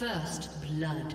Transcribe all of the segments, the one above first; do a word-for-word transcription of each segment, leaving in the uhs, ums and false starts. First blood.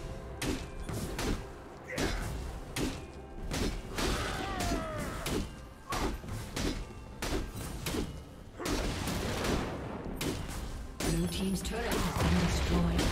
Blue team's turret has been destroyed.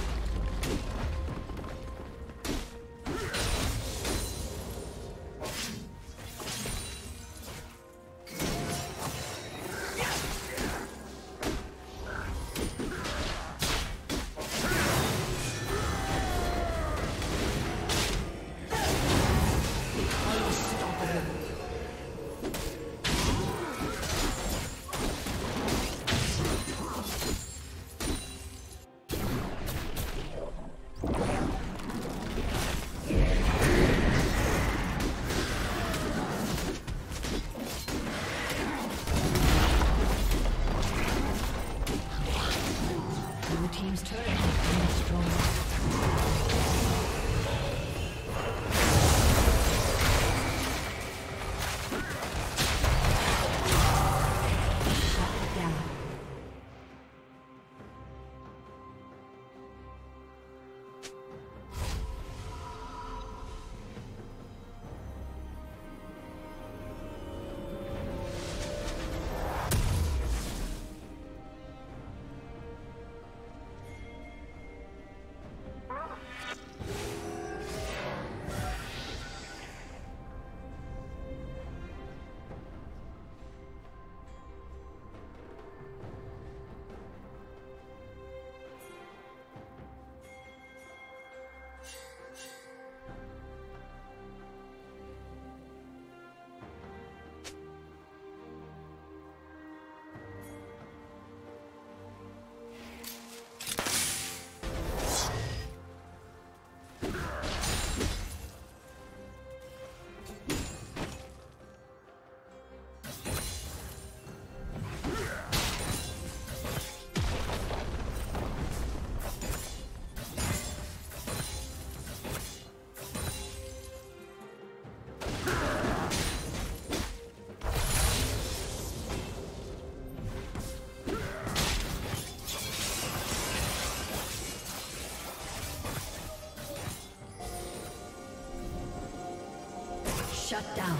Shut down.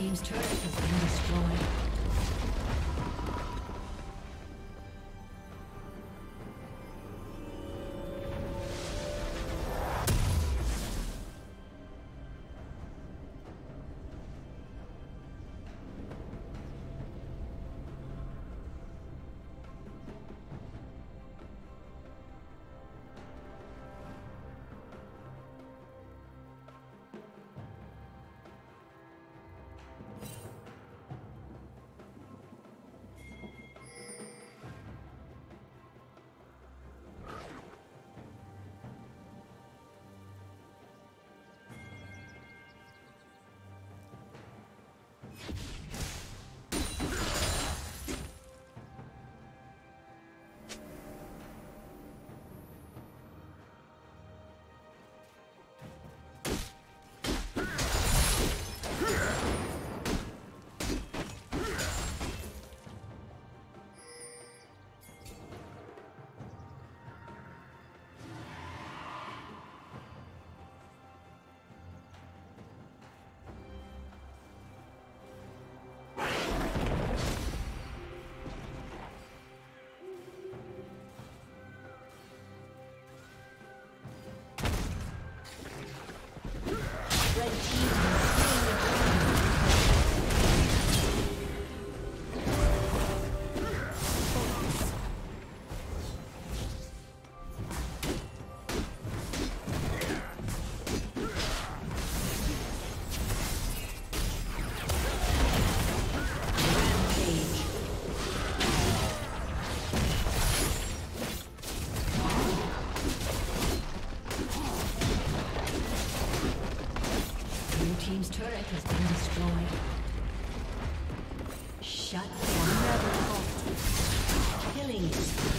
Team's turret has been destroyed. team's turret has been destroyed. Shut down. Killing spree.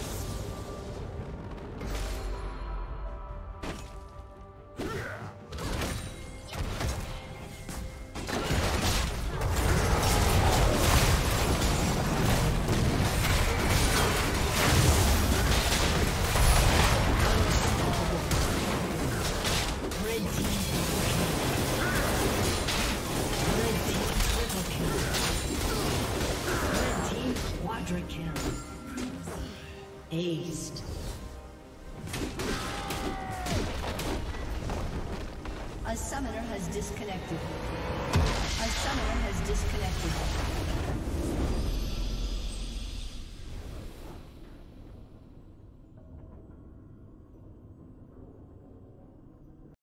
Aced. A summoner has disconnected.